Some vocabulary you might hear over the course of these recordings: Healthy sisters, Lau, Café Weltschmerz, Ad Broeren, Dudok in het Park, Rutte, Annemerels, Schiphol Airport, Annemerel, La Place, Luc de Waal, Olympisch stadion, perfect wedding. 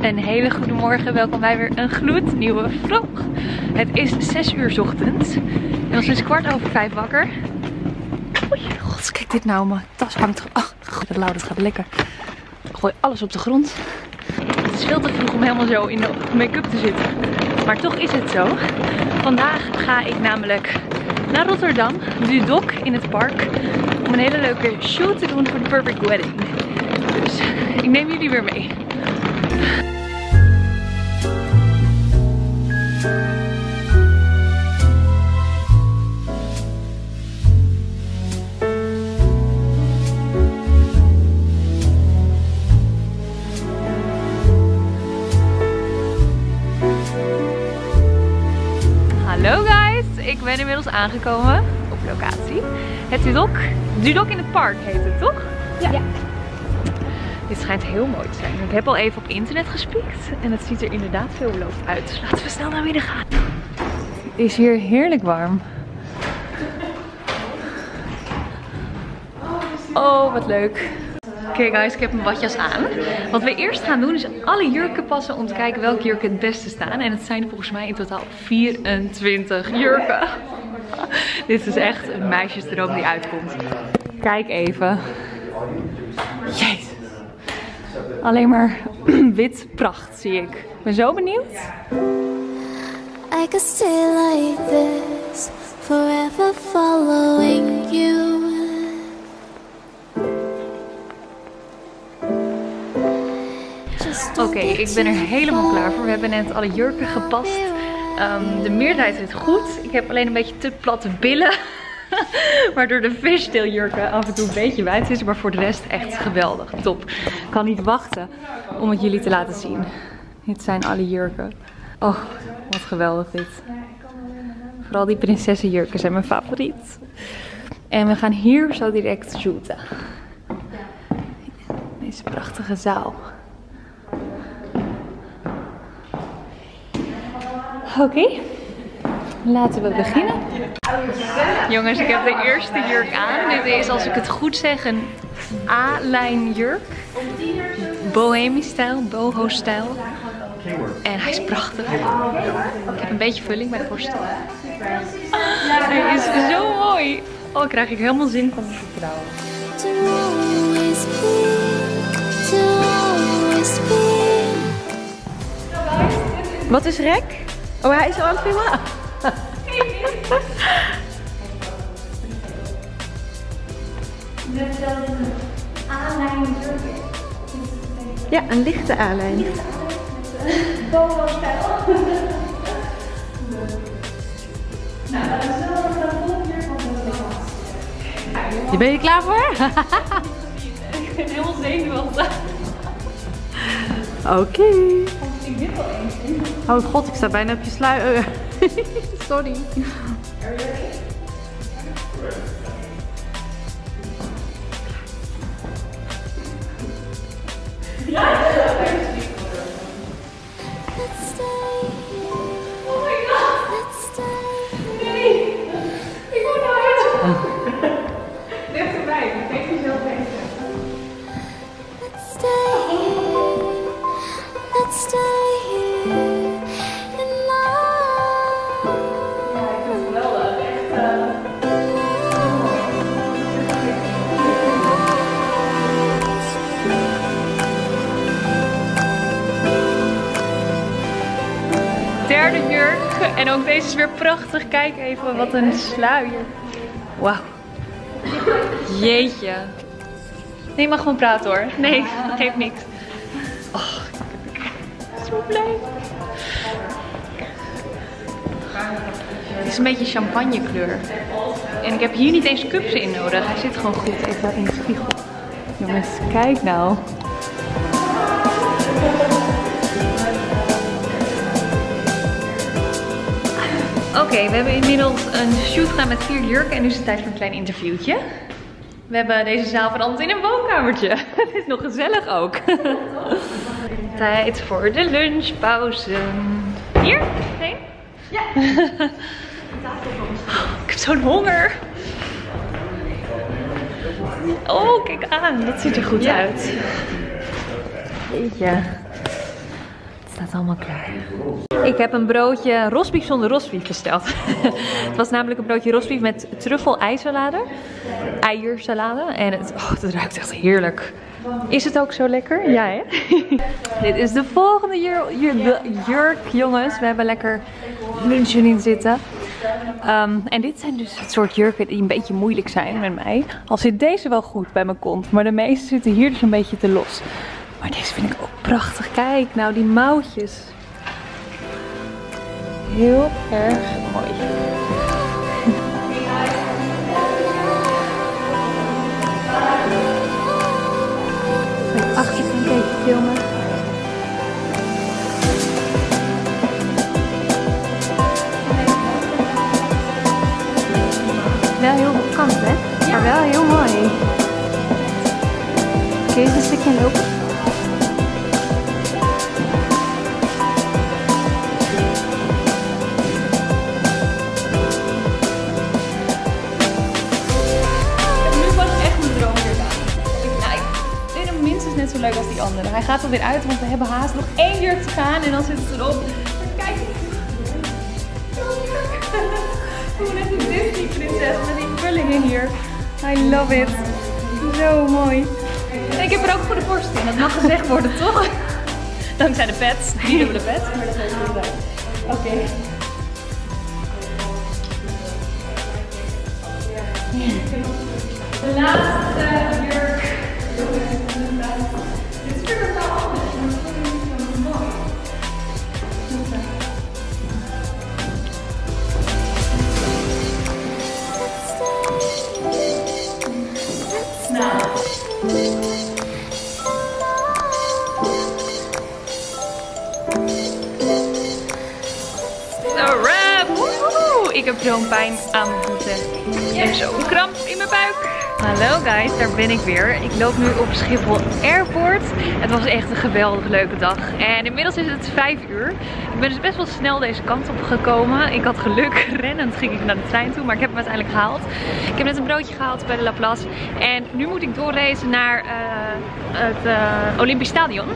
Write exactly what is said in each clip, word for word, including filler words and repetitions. Een hele goede morgen, welkom bij weer een gloednieuwe vlog. Het is zes uur ochtends. Ik was dus kwart over vijf wakker. Oei, god, kijk dit nou, mijn tas hangt. Ach, god, Lau, dat gaat lekker. Ik gooi alles op de grond. Het is veel te vroeg om helemaal zo in de make-up te zitten. Maar toch is het zo. Vandaag ga ik namelijk naar Rotterdam, Dudok in het park, om een hele leuke shoot te doen voor de perfect wedding. Dus ik neem jullie weer mee. Hallo guys, ik ben inmiddels aangekomen op locatie. Het Dudok, Dudok in het park heet het toch? Ja. Ja. Dit schijnt heel mooi te zijn. Ik heb al even op internet gespiekt en het ziet er inderdaad veelbelovend uit. Dus laten we snel naar binnen gaan. Het is hier heerlijk warm. Oh, wat leuk. Oké okay guys, ik heb mijn badjas aan. Wat we eerst gaan doen is alle jurken passen om te kijken welke jurken het beste staan. En het zijn volgens mij in totaal vierentwintig jurken. Dit is echt een meisjesdroom die uitkomt. Kijk even. Jezus. Alleen maar wit pracht zie ik. Ik ben zo benieuwd. I could stay like this, forever following you. Oké, okay, ik ben er helemaal klaar voor. We hebben net alle jurken gepast. Um, de meerderheid zit goed. Ik heb alleen een beetje te platte billen. Waardoor de fishtail-jurken af en toe een beetje wijd is. Maar voor de rest echt geweldig. Top. Ik kan niet wachten om het jullie te laten zien. Dit zijn alle jurken. Oh, wat geweldig dit. Vooral die prinsessenjurken zijn mijn favoriet. En we gaan hier zo direct shooten. Deze prachtige zaal. Oké. Okay. Laten we beginnen. Jongens, ik heb de eerste jurk aan. Dit is, als ik het goed zeg, een A-lijn jurk. Bohemi-stijl, boho-stijl. En hij is prachtig. Ik heb een beetje vulling bij de borstel. Hij is zo mooi. Oh, daar krijg ik helemaal zin van. Wat is rek? Oh, hij is al aan het filmen. Ja, een lichte A-lijn. Ben je er klaar voor? Ik ben helemaal zenuwachtig. Oké. Oh god, ik sta bijna op je sluier. Sorry. En ook deze is weer prachtig. Kijk even, wat een sluier. Wauw. Jeetje. Nee, je mag gewoon praten hoor. Nee, dat geeft niks. Oh, zo blij. Het is een beetje champagne kleur. En ik heb hier niet eens cups in nodig. Hij zit gewoon goed. Even in de spiegel. Jongens, kijk nou. Oké, okay, we hebben inmiddels een shoot gedaan met vier jurken en nu is het tijd voor een klein interviewtje. We hebben deze zaal veranderd in een woonkamertje. Het is nog gezellig ook. Tijd voor de lunchpauze. Hier? Nee? Ja. Oh, ik heb zo'n honger. Oh, kijk aan. Dat ziet er goed uit. Jeetje. staat allemaal klaar. Ik heb een broodje rosbief zonder rosbief besteld. Het was namelijk een broodje rosbief met truffel ei-salade. Eiersalade. En het, oh, het ruikt echt heerlijk. Is het ook zo lekker? Ja, hè? Dit is de volgende jurk, jurk, jurk, jongens. We hebben lekker lunchen in zitten. Um, en dit zijn dus het soort jurken die een beetje moeilijk zijn met mij. Al zit deze wel goed bij mijn kont, maar de meeste zitten hier dus een beetje te los. Maar deze vind ik ook prachtig. Kijk, nou die mouwtjes. Heel erg mooi. Ik ga achter een beetje filmen. Wel heel bekant, hè? Ja. Maar wel heel mooi. Kun je een stukje lopen? Zo leuk als die andere. Hij gaat alweer uit, want we hebben haast nog één jurk te gaan en dan zit het erop. Dus kijk eens. Hoe net een Disney prinses met die krulling in hier. I love it. Zo mooi. En ik heb er ook voor de borst in. Dat mag gezegd worden, toch? Dankzij de pets. Die hebben de pets. Oké. Okay. De laatste jurk. Ik heb zo'n pijn aan mijn voeten. Ik heb zo'n kramp in mijn buik. Hallo guys, daar ben ik weer. Ik loop nu op Schiphol Airport. Het was echt een geweldig leuke dag. En inmiddels is het vijf uur. Ik ben dus best wel snel deze kant op gekomen. Ik had geluk, rennend ging ik naar de trein toe, maar ik heb hem uiteindelijk gehaald. Ik heb net een broodje gehaald bij de La Place. En nu moet ik doorreizen naar uh, het uh, Olympisch stadion.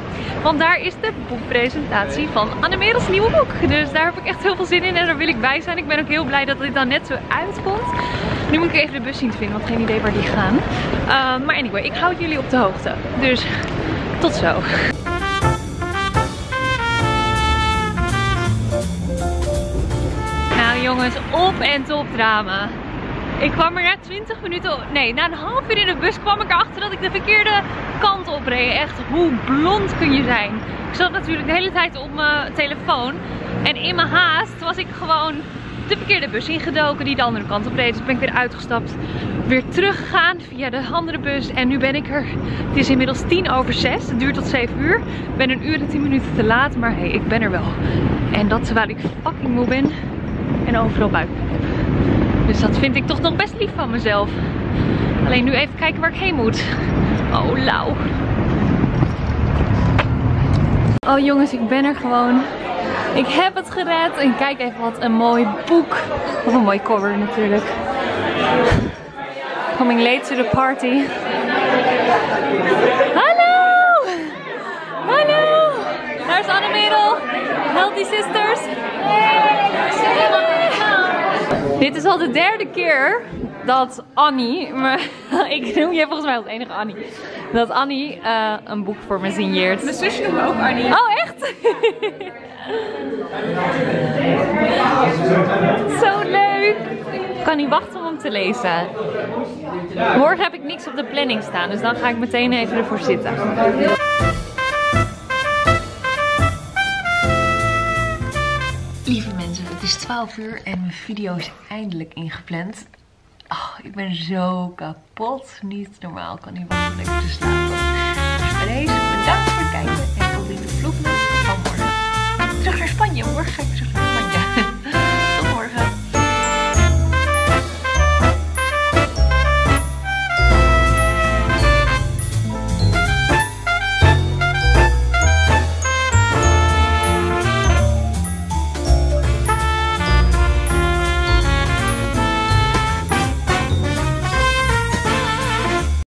Want daar is de boekpresentatie van Annemerels nieuwe boek. Dus daar heb ik echt heel veel zin in en daar wil ik bij zijn. Ik ben ook heel blij dat dit dan net zo uitkomt. Nu moet ik even de bus zien te vinden, want geen idee waar die gaan. Uh, maar anyway, ik houd jullie op de hoogte. Dus tot zo. Nou jongens, op en top drama. Ik kwam er na twintig minuten, nee, na een half uur in de bus kwam ik erachter dat ik de verkeerde kant op reed. Echt, hoe blond kun je zijn? Ik zat natuurlijk de hele tijd op mijn telefoon. En in mijn haast was ik gewoon de verkeerde bus ingedoken die de andere kant op reed. Dus ben ik weer uitgestapt, weer teruggegaan via de andere bus en nu ben ik er. Het is inmiddels tien over zes, het duurt tot zeven uur. Ik ben een uur en tien minuten te laat, maar hey, ik ben er wel. En dat terwijl ik fucking moe ben en overal buikpijn heb. Dus dat vind ik toch nog best lief van mezelf. Alleen nu even kijken waar ik heen moet. Oh, lauw. Oh jongens, ik ben er gewoon. Ik heb het gered en kijk even wat een mooi boek. Wat een mooi cover natuurlijk. Coming late to the party. Hallo! Hallo! Daar is Annemerel. Healthy sisters. Hey. Hey. Dit is al de derde keer dat Annie, maar ik noem je volgens mij als enige Annie, dat Annie uh, een boek voor me signeert. Mijn zusje noemt me ook Annie. Oh echt? Zo leuk! Ik kan niet wachten om hem te lezen. Morgen heb ik niks op de planning staan, dus dan ga ik meteen even ervoor zitten. Lieve mensen, het is twaalf uur en mijn video is eindelijk ingepland. Oh, ik ben zo kapot. Niet normaal. Ik kan niet wachten om lekker te slapen. Dus bij deze bedankt.